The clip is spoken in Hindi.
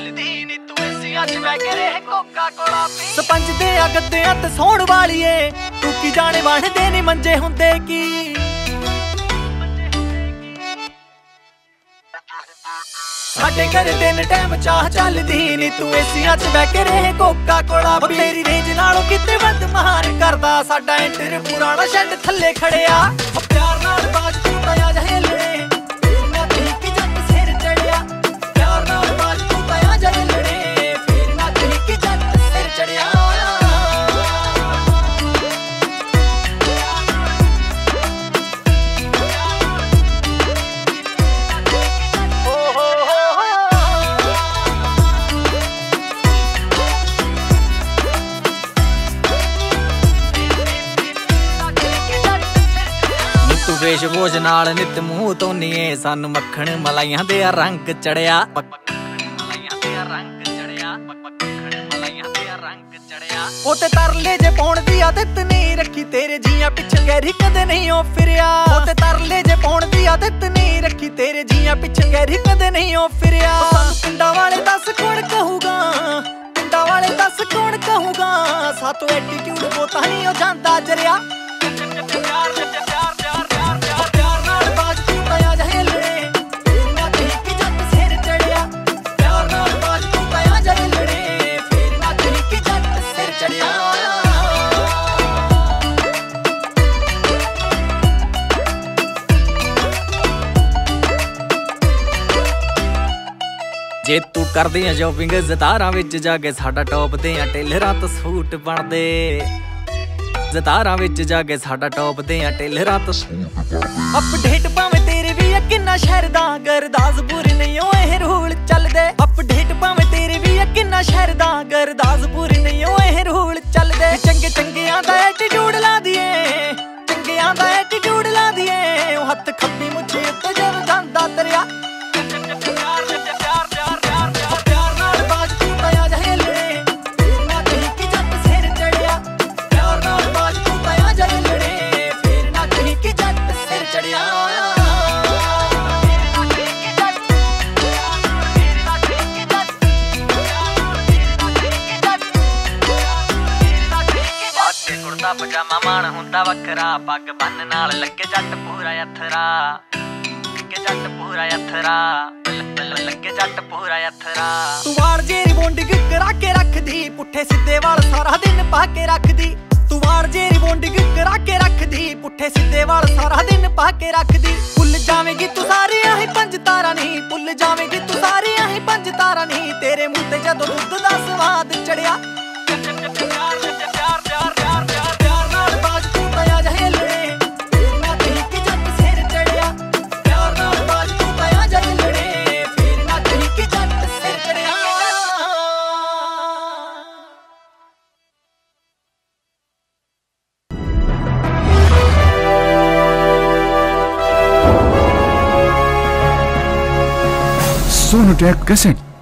सरपंच दे अगते हथ सोण वाली ए तू की जाने वणदे नहीं मंजे हुंदे की। साडे घर दिन टाइम चाह चलदी नहीं तू एसियां च बैठ के रहे कोका कोला पी। तेरी रेंज नालों किते वध महार करदा साडा एंटर पुराना शेड थल्ले खड़िया। प्यार नाल बाज तू आया जहे लड़े मैं ठीक जट सिर चढ़िया। प्यार नाल बाज तू आया जहे लड़े मैं ठीक जट सिर चढ़िया। वेश भोज नाल नित मूह धोनीए सानू मक्खन मलाइयां दे रंग चढ़िया। ओ ते तरले जे पौन दी आदत नहीं रखी तेरे जिया पिछे गैरी कदे नहीं ओ फिरिया। ओ ते तरले जे पौन दी आदत नहीं रखी तेरे जिया पिछे गैरी कदे नहीं ओ फिरिया। पिंडा वाले दस कौन कहूगा, पिंडा वाले दस कौन कहूगा, सातों एटीट्यूड बोता नहीं ओ जांदा जरिया। जे तू कर दिया शॉपिंग जतारा विच जाके साडा टॉप देया टेलरा तो सूट बन दे। जतारा विच जाके साडा टॉप देया टेलरा तो सूट। अपडेट भावे तेरे भी है किन्ना शहरदा गुरदासपुर नहीं ओ ए रूल चल दे। अपडेट भावे तेरे भी है किन्ना शहरदा गुरदासपुर नहीं ओ ए रूल चल दे। चंगे चंगियां दा एटीट्यूड ला दिए, चंगियां दा एटीट्यूड ला दिए, हथ खप्पी मुझे तो जब जांदा तरिया। पजामा मान हुंदा वक्रा पग बन नाल लगे जट पूरा अथरा, लगे जट पूरा अथरा, लगे जट पूरा अथरा। तू वार जेरी बॉन्डिंग करा के रख दी पुठे सीधे वाल सारा दिन पा के रख दी। तू वार जेरी बॉन्डिंग करा के रख दी पुठे सीधे वाल सारा दिन पा के रख दी। भुल जावेगी तू सारी आही पंज तारा नहीं, भुल जावेगी तू सारी आही पंज तारा नहीं, तेरे मुंह ते जदों दुद्ध दा स्वाद चढ़िया। सोनोटेक कैसेट।